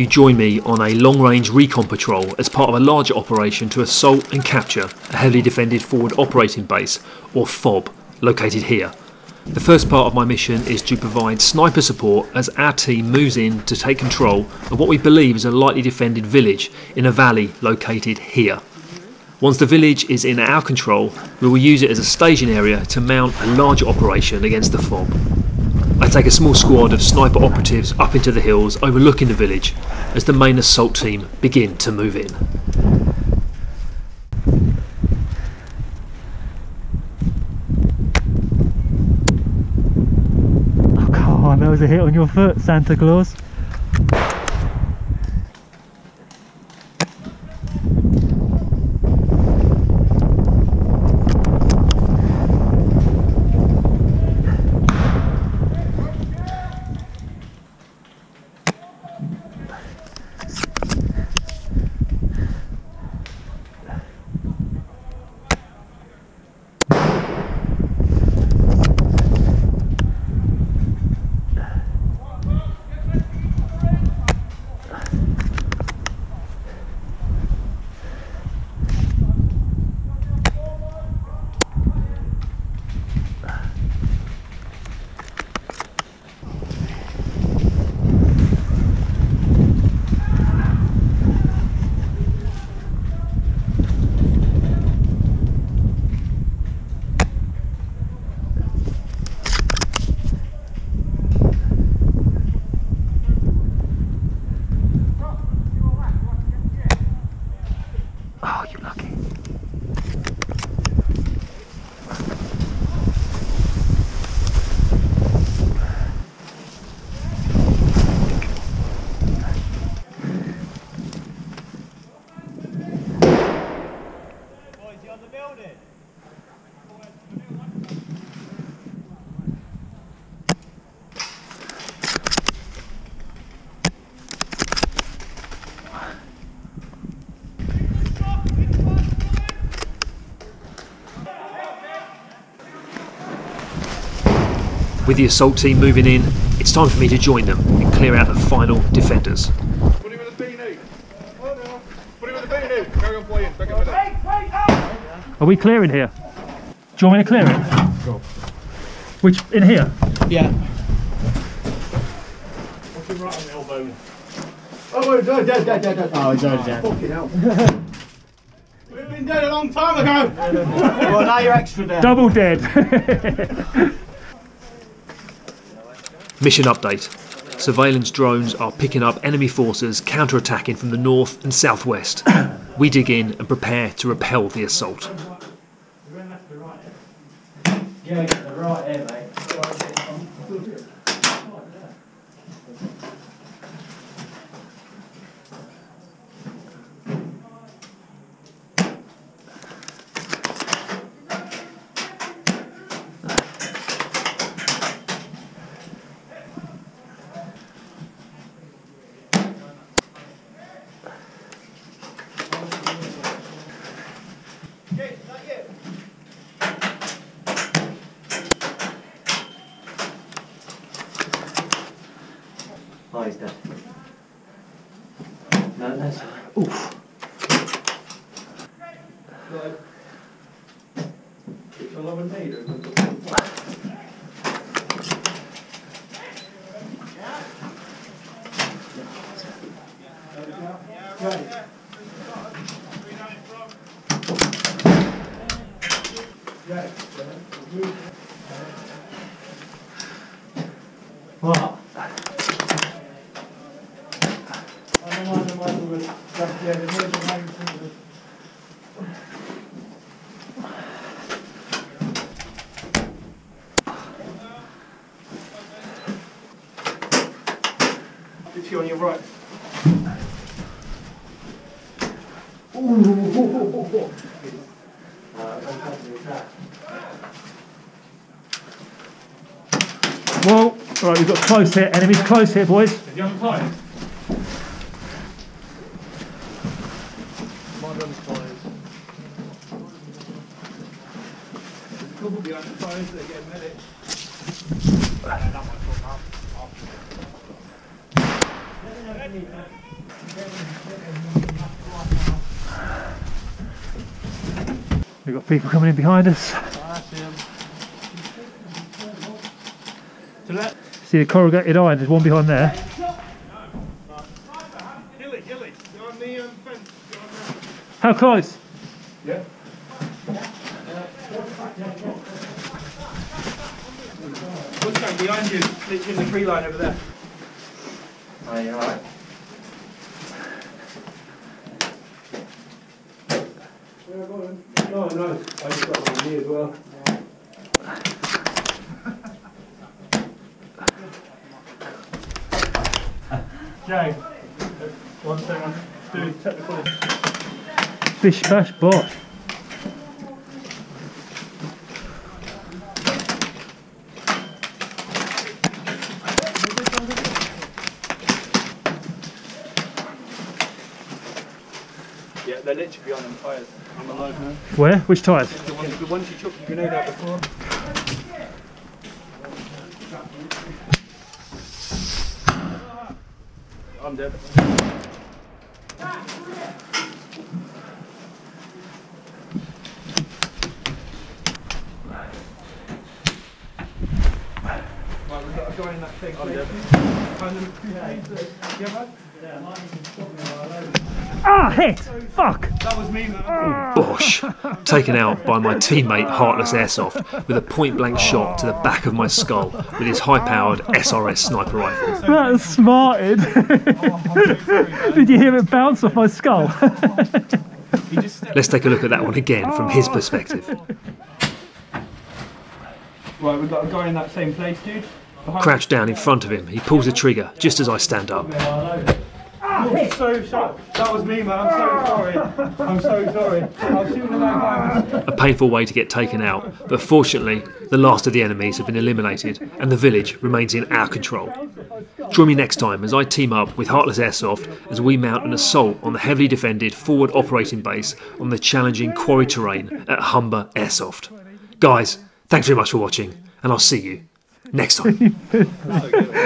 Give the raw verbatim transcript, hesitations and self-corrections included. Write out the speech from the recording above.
you join me on a long-range recon patrol as part of a larger operation to assault and capture a heavily defended forward operating base, or FOB, located here. The first part of my mission is to provide sniper support as our team moves in to take control of what we believe is a lightly defended village in a valley located here. Once the village is in our control, we will use it as a staging area to mount a larger operation against the FOB. I take a small squad of sniper operatives up into the hills overlooking the village as the main assault team begin to move in. Oh come on, that was a hit on your foot, Santa Claus. With the assault team moving in, it's time for me to join them and clear out the final defenders. Put him with the beanie. Put him with the beanie. Carry on playing. Back up with it. Are we clearing here? Do you want me to clear it? Go. Which, in here? Yeah. What's him right on the elbow? Oh, he's dead, dead, dead, dead. Oh, he's dead, dead. Fucking hell. We've been dead a long time ago. Well, now you're extra dead. Double dead. Mission update. Surveillance drones are picking up enemy forces counter-attacking from the north and southwest. We dig in and prepare to repel the assault. Yeah, get the right here, mate. Oh, he's dead. No, that's... Oof. Right. What? It's you on your right. Ooh. Well, right, we've got close here. Enemies close here, boys. Did you unclimb? We've got people coming in behind us. See the corrugated iron, there's one behind there. How close? Yeah. What's that behind you? Literally in the tree line over there. Are you alright? Yeah, go on. No, no. I just got one here as well. Jay, one second. Do technical. Bish bash bosh. Yeah, they're literally behind them tyres. I'm alive now. Where? Which tyres? The ones, the ones you took your grenade out before. I'm dead. In that thing, ah, hit! Fuck! That was me, man. Oh, bosh. Taken out by my teammate Heartless Airsoft with a point blank shot to the back of my skull with his high powered S R S sniper rifle. That was smarted. Did you hear it bounce off my skull? Let's take a look at that one again from his perspective. Right, we've got a guy in that same place, dude. Crouch down in front of him, he pulls the trigger just as I stand up. I'm so sorry. That was me, man. I'm so sorry. I'm so sorry. I was shooting at that guy. A painful way to get taken out, but fortunately, the last of the enemies have been eliminated and the village remains in our control. Join me next time as I team up with Heartless Airsoft as we mount an assault on the heavily defended forward operating base on the challenging quarry terrain at Humber Airsoft. Guys, thanks very much for watching, and I'll see you next time.